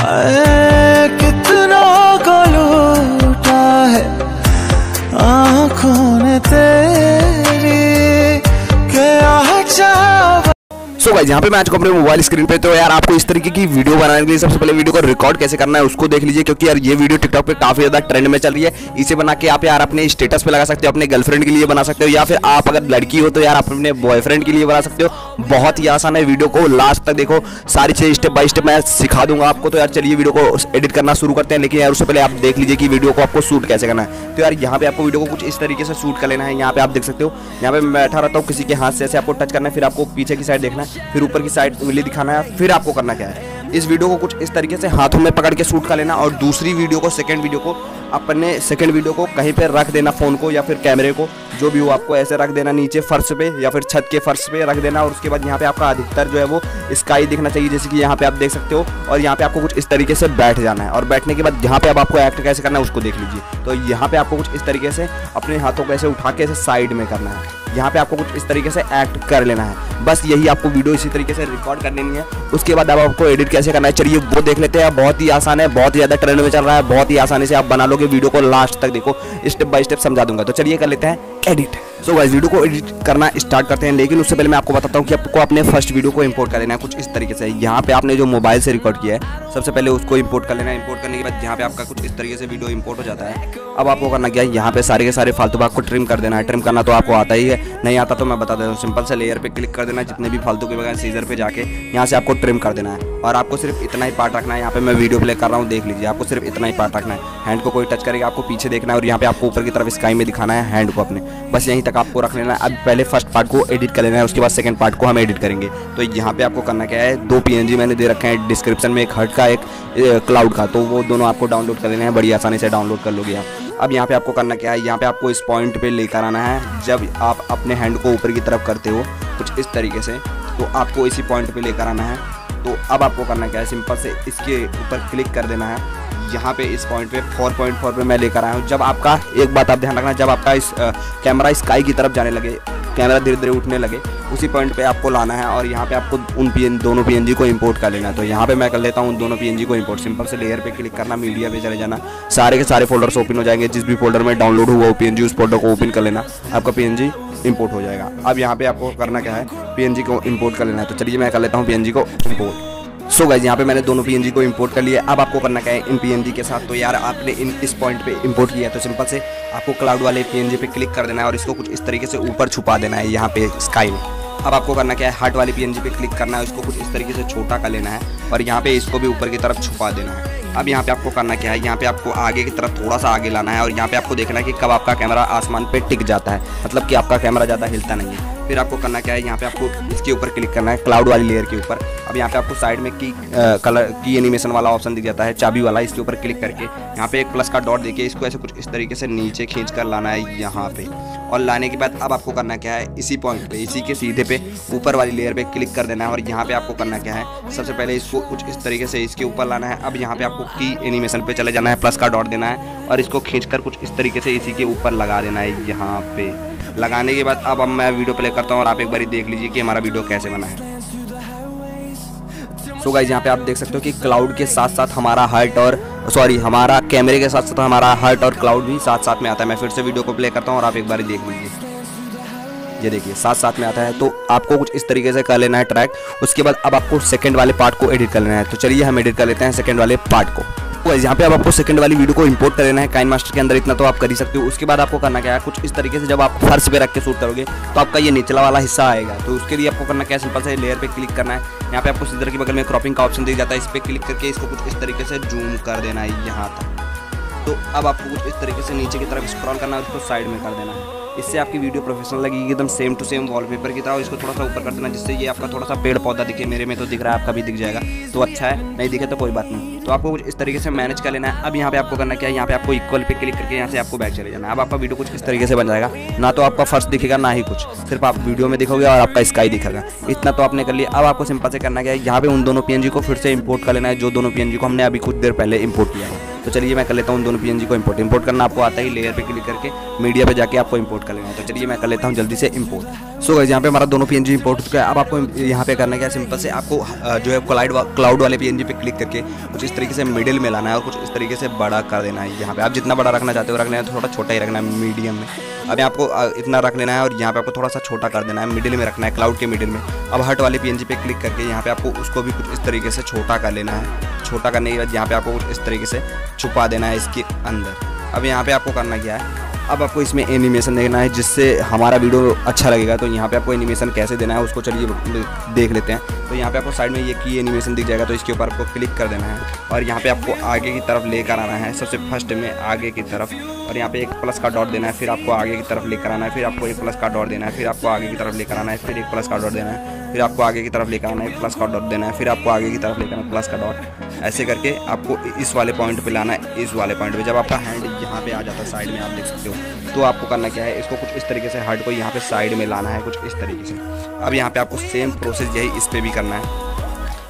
कितना को लूटा है आँखों ने तेरी क्या चाव। सो गाइस यहाँ पे मैं आज को अपने मोबाइल स्क्रीन पे, तो यार आपको इस तरीके की वीडियो बनाने के लिए सबसे पहले वीडियो को रिकॉर्ड कैसे करना है उसको देख लीजिए, क्योंकि यार ये वीडियो टिकटॉक पे काफी ज्यादा ट्रेंड में चल रही है। इसे बना के आप यार अपने स्टेटस पे लगा सकते हो, अपने गर्लफ्रेंड के लिए बना सकते हो, या फिर आप अगर लड़की हो तो यार अपने बॉयफ्रेंड के लिए बना सकते हो। बहुत ही आसान है, वीडियो को लास्ट तक देखो, सारी चीज स्टेप बाय स्टेप मैं सिखा दूंगा आपको। तो यार चलिए वीडियो को एडिट करना शुरू करते हैं, लेकिन यार उससे पहले आप देख लीजिए कि वीडियो को आपको शूट कैसे करना है। तो यार यहाँ पे आपको वीडियो को कुछ इस तरीके से शूट कर लेना है। यहाँ पे आप देख सकते हो, यहाँ पे मैं बैठा रहता हूँ, किसी के हाथ से ऐसे आपको टच करना है, फिर आपको पीछे की साइड देखना है, फिर ऊपर की साइड उंगली दिखाना है। फिर आपको करना क्या है, इस वीडियो को कुछ इस तरीके से हाथों में पकड़ के शूट कर लेना, और दूसरी वीडियो को सेकंड वीडियो को कहीं पे रख देना, फ़ोन को या फिर कैमरे को, जो भी हो आपको ऐसे रख देना नीचे फर्श पे या फिर छत के फर्श पे रख देना। और उसके बाद यहाँ पे आपका अधिकतर जो है वो स्काई दिखना चाहिए, जैसे कि यहाँ पे आप देख सकते हो। और यहाँ पे आपको कुछ इस तरीके से बैठ जाना है, और बैठने के बाद यहाँ पे अब आपको एक्ट कैसे करना है उसको देख लीजिए। तो यहाँ पे आपको कुछ इस तरीके से अपने हाथों को ऐसे उठा के ऐसे साइड में करना है, यहाँ पे आपको कुछ इस तरीके से एक्ट कर लेना है। बस यही आपको वीडियो इसी तरीके से रिकॉर्ड कर लेनी है। उसके बाद अब आपको एडिट कैसे करना है चलिए वो देख लेते हैं। बहुत ही आसान है, बहुत ही ज़्यादा ट्रेंड में चल रहा है, बहुत ही आसानी से आप बना लोगे। वीडियो को लास्ट तक देखो, स्टेप बाय स्टेप समझा दूंगा। तो चलिए कर लेते हैं एडिट। सो गाइस वीडियो को एडिट करना स्टार्ट करते हैं, लेकिन उससे पहले मैं आपको बताता हूँ कि आपको अपने फर्स्ट वीडियो को इंपोर्ट कर लेना है कुछ इस तरीके से। यहाँ पे आपने जो मोबाइल से रिकॉर्ड किया है सबसे पहले उसको इंपोर्ट कर लेना है। इंपोर्ट करने के बाद यहाँ पे आपका कुछ इस तरीके से वीडियो इंपोर्ट हो जाता है। अब आपको करना क्या है, यहाँ पे सारे के सारे फालतू भाग को ट्रिम कर देना है। ट्रिम करना तो आपको आता ही है, नहीं आता तो मैं बता देता हूँ। सिंपल से लेयर पर क्लिक कर देना, जितने भी फालतू के बगैर सीजर पर जाके यहाँ से आपको ट्रिम कर देना है। और आपको सिर्फ इतना ही पार्ट रखना है, यहाँ पे मैं वीडियो प्ले कर रहा हूँ देख लीजिए। आपको सिर्फ इतना ही पार्ट रखना है, हैंड को कोई टच करेगा आपको पीछे देखना है, और यहाँ पे आपको ऊपर की तरफ स्काई में दिखाना है हैंड को अपने। बस यहीं तक आपको रख लेना है। अब पहले फर्स्ट पार्ट को एडिट कर लेना है, उसके बाद सेकंड पार्ट को हम एडिट करेंगे। तो यहाँ पे आपको करना क्या है, दो पीएनजी मैंने दे रखे हैं डिस्क्रिप्शन में, एक हर्ट का एक क्लाउड का, तो वो दोनों आपको डाउनलोड कर लेना है। बड़ी आसानी से डाउनलोड कर लोगे आप। अब यहाँ पे आपको करना क्या है, यहाँ पे आपको इस पॉइंट पे लेकर आना है। जब आप अपने हैंड को ऊपर की तरफ करते हो कुछ इस तरीके से, तो आपको इसी पॉइंट पे लेकर आना है। तो अब आपको करना क्या है, सिंपल से इसके ऊपर क्लिक कर देना है। यहाँ पे इस पॉइंट पे 4.4 पे मैं लेकर आया हूँ। जब आपका एक बात आप ध्यान रखना, जब आपका इस कैमरा स्काई की तरफ जाने लगे, कैमरा धीरे धीरे उठने लगे, उसी पॉइंट पे आपको लाना है। और यहाँ पे आपको उन दोनों PNG को इंपोर्ट कर लेना है। तो यहाँ पे मैं कर लेता हूँ उन दोनों PNG को इंपोर्ट। सिंपल से लेयर पे क्लिक करना, मीडिया पे चले जाना, सारे के सारे फोल्डर्स ओपन हो जाएंगे। जिस भी फोल्डर में डाउनलोड हुआ वो PNG, उस फोल्डर को ओपन कर लेना, आपका PNG इंपोर्ट हो जाएगा। अब यहाँ पर आपको करना क्या है, PNG को इंपोर्ट कर लेना है। तो चलिए मैं कर लेता हूँ PNG को इंपोर्ट। सो गाइस यहाँ पे मैंने दोनों PNG को इंपोर्ट कर लिया। अब आपको करना क्या है, इन PNG के साथ, तो यार आपने इन इस पॉइंट पे इंपोर्ट किया है, तो सिंपल से आपको क्लाउड वाले PNG पे क्लिक कर देना है और इसको कुछ इस तरीके से ऊपर छुपा देना है यहाँ पे स्काई में। अब आपको करना क्या है, हार्ट वाले PNG पे क्लिक करना है, इसको कुछ इस तरीके से छोटा कर लेना है और यहाँ पे इसको भी ऊपर की तरफ छुपा देना है। अब यहाँ पे आपको करना क्या है, यहाँ पे आपको आगे की तरफ थोड़ा सा आगे लाना है और यहाँ पे आपको देखना है कि कब आपका कैमरा आसमान पे टिक जाता है, मतलब कि आपका कैमरा ज़्यादा हिलता नहीं है। फिर आपको करना क्या है, यहाँ पे आपको इसके ऊपर क्लिक करना है क्लाउड वाली लेयर के ऊपर। अब यहाँ पे आपको साइड में की कलर की एनिमेशन वाला ऑप्शन दिख जाता है, चाबी वाला, इसके ऊपर क्लिक करके यहाँ पे एक प्लस का डॉट देखिए, इसको ऐसे कुछ इस तरीके से नीचे खींच कर लाना है यहाँ पे। और लाने के बाद अब आपको करना क्या है, इसी पॉइंट पे, इसी के सीधे पे ऊपर वाली लेयर पे क्लिक कर देना है और यहाँ पे आपको करना क्या है, सबसे पहले इसको कुछ इस तरीके से इसके ऊपर लाना है। अब यहाँ पे आपको की एनिमेशन पे चले जाना है, प्लस का डॉट देना है और इसको खींचकर कुछ इस तरीके से इसी के ऊपर लगा देना है। यहाँ पे लगाने के बाद अब मैं वीडियो प्ले करता हूँ और आप एक बार देख लीजिए कि हमारा वीडियो कैसे बना है। सो गाइस यहाँ पे आप देख सकते हो कि क्लाउड के साथ साथ हमारा हर्ट और हमारा कैमरे के साथ साथ हमारा हर्ट और क्लाउड भी साथ साथ में आता है। मैं फिर से वीडियो को प्ले करता हूँ और आप एक बार देख लीजिए, ये देखिए साथ साथ में आता है। तो आपको कुछ इस तरीके से कर लेना है ट्रैक। उसके बाद अब आपको सेकंड वाले पार्ट को एडिट कर लेना है। तो चलिए हम एडिट कर लेते हैं सेकंड वाले पार्ट को। तो यहाँ पे अब आपको सेकंड वाली वीडियो को इंपोर्ट कर लेना है काइन मास्टर के अंदर, इतना तो आप कर ही सकते हो। उसके बाद आपको करना क्या है, कुछ इस तरीके से जब आप फर्श पे रख के शूट करोगे तो आपका ये निचला वाला हिस्सा आएगा। तो उसके लिए आपको करना क्या है, सिंपल से लेयर पे क्लिक करना है, यहाँ पे आपको सीधर के बगल में क्रॉपिंग का ऑप्शन दिख जाता है, इस पर क्लिक करके इसको कुछ इस तरीके से जूम कर देना है यहाँ तक। तो अब आपको कुछ इस तरीके से नीचे की तरफ स्क्रॉल करना है, उसको साइड में कर देना है। इससे आपकी वीडियो प्रोफेशनल लगेगी, एकदम सेम टू सेम वॉलपेपर की तरह। और इसको थोड़ा सा ऊपर कर देना जिससे ये आपका थोड़ा सा पेड़ पौधा दिखे। मेरे में तो दिख रहा है, आपका भी दिख जाएगा तो अच्छा है, नहीं दिखे तो कोई बात नहीं। तो आपको कुछ इस तरीके से मैनेज कर लेना है। अब यहाँ पे आपको करना क्या है, यहाँ पे आपको इक्वल पे क्लिक करके यहाँ से आपको बैक चले जाना है। अब आपका वीडियो कुछ इस तरीके से बन जाएगा, ना तो आपका फर्स्ट दिखेगा ना ही कुछ, सिर्फ आप वीडियो में दिखोगे और आपका स्काई दिखेगा। इतना तो आपने कर लिया। अब आपको सिंपल से करना क्या है, यहाँ पे उन दोनों PNG को फिर से इंपोर्ट कर लेना है, जो दोनों PNG को हमने अभी कुछ देर पहले इंपोर्ट किया है। तो चलिए मैं कर लेता हूँ दोनों पीएनजी को इम्पोर्ट। इम्पोर्ट करना आपको आता ही लेयर पे क्लिक करके मीडिया पे जाके आपको इम्पोर्ट कर लेना है। तो चलिए मैं कर लेता हूँ जल्दी से इम्पोर्ट। सो गाइस यहाँ पे हमारा दोनों पीएनजी इम्पोर्ट हो गया। अब आपको यहाँ पे करना क्या, सिंपल से आपको जो है क्लाउड वाले पीएनजी पे क्लिक करके कुछ इस तरीके से मिडिल में लाना है और कुछ इस तरीके से बड़ा कर देना है। यहाँ पे आप जितना बड़ा रखना चाहते हो रख लेना है, थोड़ा छोटा ही रखना है मीडियम में। अब आपको इतना रख लेना है और यहाँ पे आपको थोड़ा सा छोटा कर देना है, मिडिल में रखना है, क्लाउड के मिडिल में। अब हर्ट वाले पीएनजी पे क्लिक करके यहाँ पे आपको उसको भी कुछ इस तरीके से छोटा कर लेना है। छोटा करने के बाद यहाँ पे आपको कुछ इस तरीके से छुपा देना है इसके अंदर। अब यहाँ पे आपको करना क्या है, अब आपको इसमें एनिमेशन देखना है जिससे हमारा वीडियो अच्छा लगेगा। तो यहाँ पे आपको एनिमेशन कैसे देना है उसको चलिए देख लेते हैं। तो यहाँ पे आपको साइड में ये की एनिमेशन दिख जाएगा, तो इसके ऊपर आपको क्लिक कर देना है और यहाँ पे आपको आगे की तरफ लेकर आना है, सबसे फर्स्ट में आगे की तरफ। और यहाँ पे एक प्लस का डॉट देना है, फिर आपको आगे की तरफ लेकर आना है, फिर आपको एक प्लस का डॉट देना है, फिर आपको आगे की तरफ लेकर आना है, फिर एक प्लस का डॉट देना है, फिर आपको आगे की तरफ लेकर आना है, प्लस का डॉट देना है, फिर आपको आगे की तरफ लेकर आना है, प्लस का डॉट। ऐसे करके आपको इस वाले पॉइंट पे लाना है, इस वाले पॉइंट पे। जब आपका हैंड यहाँ पे आ जाता है साइड में, आप देख सकते हो, तो आपको करना क्या है, इसको कुछ इस तरीके से हार्ड को यहाँ पे साइड में लाना है, कुछ इस तरीके से। अब यहाँ पे आपको सेम प्रोसेस यही इस पर भी करना है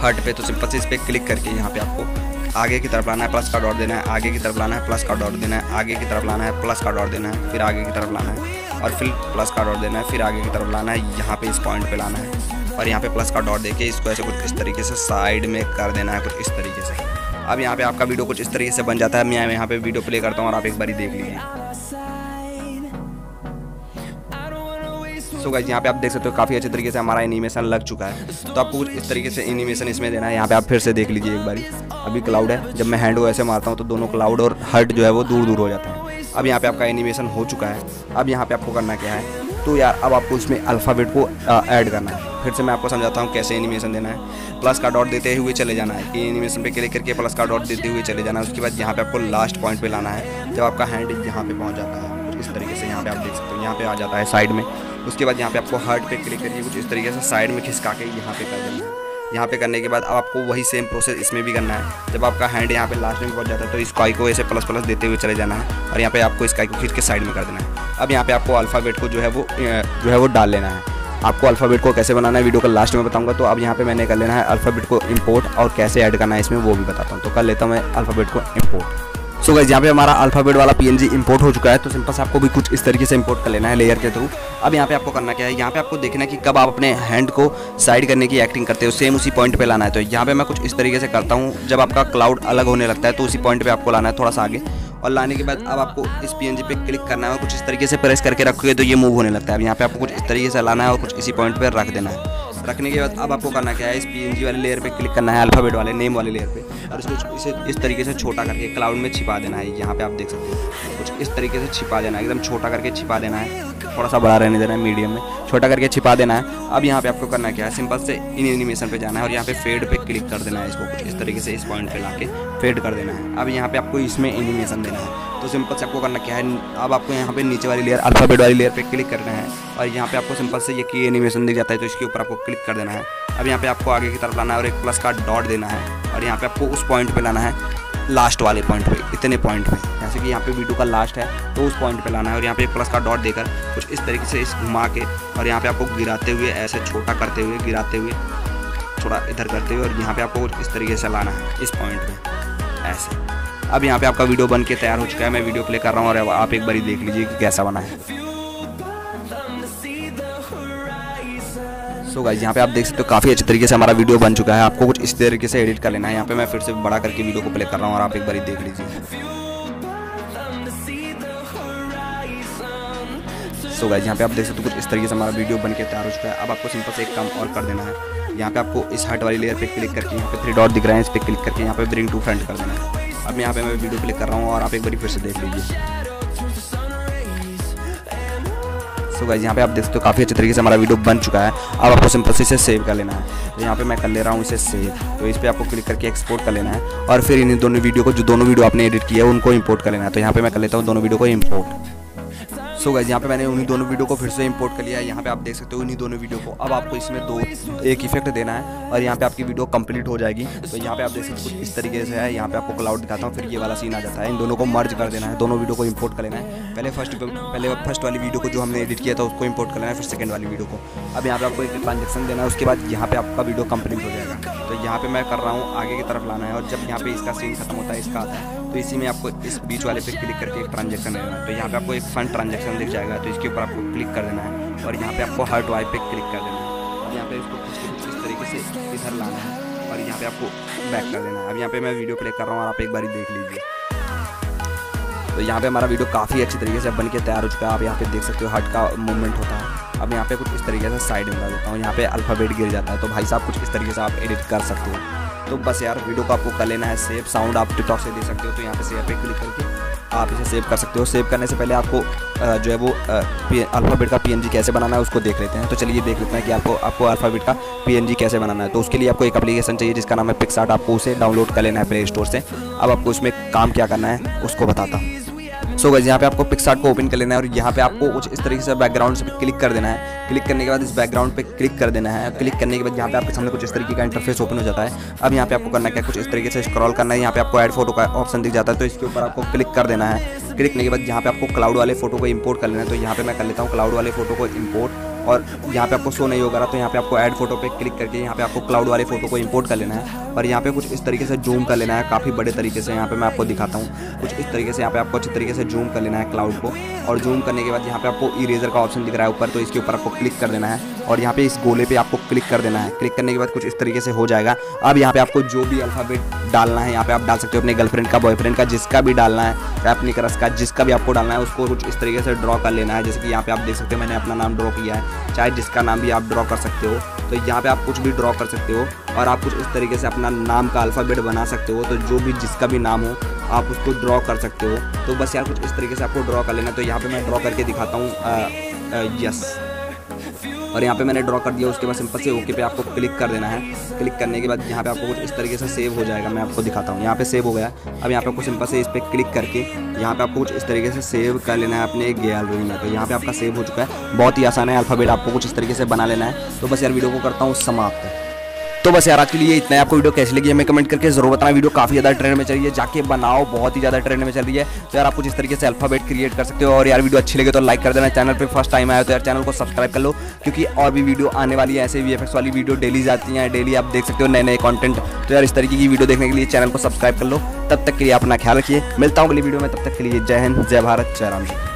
हार्ड पे। तो सिंपल से इस पर क्लिक करके यहाँ पे आपको आगे की तरफ लाना है, प्लस का डॉट देना है, आगे की तरफ लाना है, प्लस का डॉट देना है, आगे की तरफ लाना है, प्लस का डॉट देना है, फिर आगे की तरफ लाना है और फिर प्लस का डॉट देना है, फिर आगे की तरफ लाना है, यहाँ पे इस पॉइंट पे लाना है और यहाँ पे प्लस का डॉट देके इसको ऐसे कुछ इस तरीके से साइड में कर देना है, कुछ इस तरीके से। अब यहाँ पे आपका वीडियो कुछ इस तरीके से बन जाता है। मैं यहाँ पे वीडियो प्ले करता हूँ और आप एक बार देख लीजिए। सो गाइस यहाँ पे आप देख सकते हो काफ़ी अच्छे तरीके से हमारा एनिमेशन लग चुका है। तो आपको कुछ इस तरीके से एनिमेशन इसमें देना है। यहाँ पे आप फिर से देख लीजिए एक बारी। अभी क्लाउड है, जब मैं हैंड को ऐसे मारता हूँ तो दोनों क्लाउड और हर्ट जो है वो दूर दूर हो जाता है। अब यहाँ पे आपका एनिमेशन हो चुका है। अब यहाँ पे आपको करना क्या है, तो यार अब आपको इसमें अल्फ़ाबेट को ऐड करना है। फिर से मैं आपको समझाता हूँ कैसे एनिमेशन देना है। प्लस का डॉट देते हुए चले जाना है कि एनिमेशन पे क्लिक करके प्लस का डॉट देते हुए चले जाना है। उसके बाद यहाँ पे आपको लास्ट पॉइंट पे लाना है। जब आपका हैंड यहाँ पे पहुँच जाता है इस तरीके से, यहाँ पे आप देख सकते हो, यहाँ पे आ जाता है साइड में। उसके बाद यहाँ पे आपको हार्ट पे क्लिक करिए, कुछ इस तरीके से साइड में खिसका के यहाँ पे कर देना है। यहाँ पे करने के बाद अब आपको वही सेम प्रोसेस इसमें भी करना है। जब आपका हैंड यहाँ पे लास्ट में पहुँच जाता है तो इस काई को ऐसे प्लस प्लस देते हुए चले जाना है और यहाँ पे आपको इस काई को खींच के साइड में कर देना है। अब यहाँ पे आपको अल्फ़ाबेट को जो है वो डाल लेना है। आपको अल्फ़ाबेट को कैसे बनाना है वीडियो का लास्ट में बताऊँगा। तो अब यहाँ पे मैंने कर लेना है अल्फ़ाबेट को इम्पोर्ट और कैसे ऐड करना है इसमें वो भी बताता हूँ। तो कर लेता हूँ मैं अल्फ़ाबेट को इम्पोर्ट। सो गाइस यहाँ पे हमारा अल्फ़ाबेट वाला पीएनजी इंपोर्ट हो चुका है। तो सिंपल से आपको भी कुछ इस तरीके से इंपोर्ट कर लेना है लेयर के थ्रू। अब यहाँ पे आपको करना क्या है, यहाँ पे आपको देखना है कि कब आप अपने हैंड को साइड करने की एक्टिंग करते हो, सेम उसी पॉइंट पे लाना है। तो यहाँ पे मैं कुछ इस तरीके से करता हूँ। जब आपका क्लाउड अलग होने लगता है तो उसी पॉइंट पर आपको लाना है थोड़ा सा आगे। और लाने के बाद अब आपको इस पीएनजी पे क्लिक करना है और कुछ इस तरीके से प्रेस करके रखोगे तो ये मूव होने लगता है। अब यहाँ पे आपको कुछ इस तरीके से लाना है और कुछ इसी पॉइंट पे रख देना है। रखने के बाद अब आपको करना क्या है, इस पीएनजी वाले लेयर पे क्लिक करना है, अल्फ़ाबेट वाले नेम वाले लेयर पे, और इसको इसे इस तरीके से छोटा करके क्लाउड में छिपा देना है। यहाँ पे आप देख सकते हो कुछ इस तरीके से छिपा देना है, एकदम छोटा करके छिपा देना है, थोड़ा सा बड़ा रहने देना है, मीडियम में छोटा करके छिपा देना है। अब यहाँ पे आपको करना क्या है, सिंपल से इन एनिमेशन पे जाना है और यहाँ पे फेड पे क्लिक कर देना है। इसको कुछ इस तरीके से इस पॉइंट पे लाके फेड कर देना है। अब यहाँ पे आपको इसमें एनिमेशन देना है। तो सिंपल से आपको करना क्या है, अब आपको यहाँ पे नीचे वाली लेयर अल्फ़ाबेट वाली लेयर पे क्लिक करना है और यहाँ पे आपको सिंपल से ये की एनिमेशन दिख जाता है तो इसके ऊपर आपको क्लिक कर देना है। अब यहाँ पे आपको आगे की तरफ लाना है और एक प्लस का डॉट देना है और यहाँ पे आपको उस पॉइंट पे लाना है, लास्ट वाले पॉइंट पे, इतने पॉइंट पे, जैसे कि यहाँ पे वीडियो का लास्ट है तो उस पॉइंट पे लाना है और यहाँ पे प्लस का डॉट देकर कुछ इस तरीके से इस घुमा के और यहाँ पे आपको गिराते हुए ऐसे छोटा करते हुए गिराते हुए थोड़ा इधर करते हुए और यहाँ पे आपको इस तरीके से लाना है इस पॉइंट पे ऐसे। अब यहाँ पे आपका वीडियो बन के तैयार हो चुका है। मैं वीडियो प्ले कर रहा हूँ और आप एक बार देख लीजिए कि कैसा बना है। सो गाइस यहाँ पे आप देख सकते हो काफ़ी अच्छे तरीके से हमारा वीडियो बन चुका है। आपको कुछ इस तरीके से एडिट कर लेना है। यहाँ पे मैं फिर से बड़ा करके वीडियो को प्ले कर रहा हूँ और आप एक बार देख लीजिए। सो गाइस यहाँ पे आप देख सकते हो कुछ इस तरीके से हमारा वीडियो बन के तैयार हो चुका है। अब आपको सिंपल से एक काम और कर देना है। यहाँ पे आपको इस हार्ट वाली लेयर पे क्लिक करके यहाँ पे 3 डॉट दिख रहे हैं, इस पर क्लिक करके यहाँ पे ब्रिंग टू फ्रंट कर देना है। अब यहाँ पे मैं वीडियो क्लिक कर रहा हूँ और आप एक बार फिर से देख लीजिए। तो गाइस यहाँ पे आप देख सकते हो काफ़ी अच्छे तरीके से हमारा वीडियो बन चुका है। अब आपको सिंपल से इसे सेव कर लेना है। तो यहाँ पे मैं कर ले रहा हूँ इसे सेव। तो इस पर आपको क्लिक करके एक्सपोर्ट कर लेना है और फिर इन दोनों वीडियो को, जो दोनों वीडियो आपने एडिट किया है, उनको इंपोर्ट कर लेना है। तो यहाँ पे मैं कर लेता हूँ दोनों वीडियो को इंपोर्ट। सो गाइस यहाँ पे मैंने उन्हीं दोनों वीडियो को फिर से इंपोर्ट कर लिया है। यहाँ पे आप देख सकते हो उन्हीं दोनों वीडियो को। अब आपको इसमें 2 इफेक्ट देना है और यहाँ पे आपकी वीडियो कंप्लीट हो जाएगी। तो यहाँ पे आप देख सकते हो कुछ इस तरीके से है। यहाँ पे आपको क्लाउड दिखाता हूँ, फिर ये वाला सीन आ जाता है। इन दोनों को मर्ज कर देना है, दोनों वीडियो को इंपोर्ट कर लेना है। पहले फर्स्ट वाली वीडियो को जो हमने एडिट किया था उसको इंपोर्ट कर लेना है, फिर सेकेंड वाली वीडियो को। अब यहाँ पर आपको एक ट्रांजेक्शन देना है, उसके बाद यहाँ पर आपका वीडियो कंप्लीट हो जाएगा। तो यहाँ पर मैं कर रहा हूँ आगे की तरफ लाना है और जब यहाँ पर इसका सीन खत्म होता है, इसका आता है तो इसी में आपको इस बीच वाले पे क्लिक करके एक ट्रांजेक्शन आएगा, तो यहाँ पे आपको एक फंड ट्रांजेक्शन दिख जाएगा, तो इसके ऊपर आपको क्लिक कर देना है और यहाँ पे आपको हर टॉय पे क्लिक कर देना है और यहाँ पे इसको इस तरीके से इधर लाना है और यहाँ पे आपको बैक कर देना है। अब यहाँ पे मैं वीडियो प्ले कर रहा हूँ, आप एक बार देख लीजिए। तो यहाँ पे हमारा वीडियो काफ़ी अच्छी तरीके से बन के तैयार हो चुका है, आप यहाँ पे देख सकते हो हर्ट का मूवमेंट होता है। अब यहाँ पे कुछ इस तरीके से साइड में लगा देता हूँ, यहाँ पे अल्फ़ाबेट गिर जाता है, तो भाई साहब कुछ इस तरीके से आप एडिट कर सकते हो। तो बस यार वीडियो को आपको कर लेना है सेव, साउंड आप टिकटॉक से दे सकते हो, तो यहाँ पे सेव पे क्लिक करके आप इसे सेव कर सकते हो। सेव करने से पहले आपको जो है वो अल्फ़ाबेट का पीएनजी कैसे बनाना है उसको देख लेते हैं। तो चलिए देख लेते हैं कि आपको अल्फ़ाबेट का पीएनजी कैसे बनाना है। तो उसके लिए आपको एक एप्लीकेशन चाहिए जिसका नाम है पिक्सार्ट, आपको उसे डाउनलोड कर लेना है प्ले स्टोर से। अब आपको उसमें काम क्या करना है उसको बताता हूँ। सो गाइस यहाँ पे आपको पिक्सार्ट को ओपन कर लेना है और यहाँ पे आपको कुछ इस तरीके से बैकग्राउंड पे क्लिक कर देना है। क्लिक करने के बाद इस बैकग्राउंड पे क्लिक कर देना है, क्लिक करने के बाद यहाँ पे आपके सामने कुछ इस तरीके का इंटरफेस ओपन हो जाता है। अब यहाँ पे आपको करना क्या है, कुछ इस तरीके से स्क्रॉल करना है, यहाँ पे आपको ऐड फोटो का ऑप्शन दिख जाता है, तो इसके ऊपर आपको क्लिक कर देना है। क्लिक करने के बाद यहाँ पे आपको क्लाउड वाले फोटो को इम्पोर्ट कर लेना है, तो यहाँ पे मैं कर लेता हूँ क्लाउड वाले फोटो को इम्पोर्ट। और यहाँ पे आपको शो नहीं होगा तो यहाँ पे आपको ऐड फोटो पे क्लिक करके यहाँ पे आपको क्लाउड वाले फोटो को इंपोर्ट कर लेना है और यहाँ पे कुछ इस तरीके से जूम कर लेना है काफ़ी बड़े तरीके से। यहाँ पे मैं आपको दिखाता हूँ कुछ इस तरीके से, यहाँ पे आपको अच्छे तरीके से जूम कर लेना है क्लाउड को। और जूम करने के बाद यहाँ पे आपको इरेजर का ऑप्शन दिख रहा है ऊपर, तो इसके ऊपर आपको क्लिक कर देना है और यहाँ पे इस गोले पे आपको क्लिक कर देना है। क्लिक करने के बाद कुछ इस तरीके से हो जाएगा। अब यहाँ पे आपको जो भी अल्फ़ाबेट डालना है यहाँ पे आप डाल सकते हो, अपने गर्लफ्रेंड का, बॉयफ्रेंड का, जिसका भी डालना है, अपनी क्रश का, जिसका भी आपको डालना है उसको कुछ इस तरीके से ड्रॉ कर लेना है। जैसे कि यहाँ पे आप देख सकते हो मैंने अपना नाम ड्रॉ किया है, चाहे जिसका नाम भी आप ड्रॉ कर सकते हो। तो यहाँ पे आप कुछ भी ड्रॉ कर सकते हो और आप कुछ इस तरीके से अपना नाम का अल्फ़ाबेट बना सकते हो, तो जो भी जिसका भी नाम हो आप उसको ड्रॉ कर सकते हो। तो बस यार कुछ इस तरीके से आपको ड्रॉ कर लेना। तो यहाँ पे मैं ड्रॉ करके दिखाता हूँ, यस, और यहाँ पे मैंने ड्रॉ कर दिया। उसके बाद सिंपल से ओके पे आपको क्लिक कर देना है। क्लिक करने के बाद यहाँ पे आपको कुछ इस तरीके से सेव हो जाएगा, मैं आपको दिखाता हूँ। यहाँ पे सेव हो गया। अब यहाँ पे आपको सिंपल से इस पर क्लिक करके यहाँ पे आपको कुछ इस तरीके से सेव कर लेना है अपने गैलरी में। तो यहाँ पे आपका सेव हो चुका है, बहुत ही आसान है, अल्फ़ाबेट आपको कुछ इस तरीके से बना लेना है। तो बस यार वीडियो को करता हूँ समाप्त। तो बस यार आज के लिए इतना है। आपको वीडियो कैसी लगी हमें कमेंट करके जरूर बताना। वीडियो काफ़ी ज़्यादा ट्रेंड में चल रही है, जाके बनाओ, बहुत ही ज़्यादा ट्रेंड में चल रही है। तो यार आप कुछ इस तरीके से अल्फाबेट क्रिएट कर सकते हो। और यार वीडियो अच्छी लगे तो लाइक कर देना। चैनल पे फर्स्ट टाइम आया तो यार चैनल को सब्सक्राइब कर लो, क्योंकि और भी वीडियो आने वाली है, ऐसे VFX वाली वीडियो डेली जाती हैं, डेली आप देख सकते हो नए नए कॉन्टेंट। तो यार इस तरीके की वीडियो देखने के लिए चैनल को सब्सक्राइब कर लो। तब तक के लिए अपना ख्याल रखिए, मिलता हूँ अगली वीडियो में, तब तक के लिए जय हिंद, जय भारत, जय राम जी।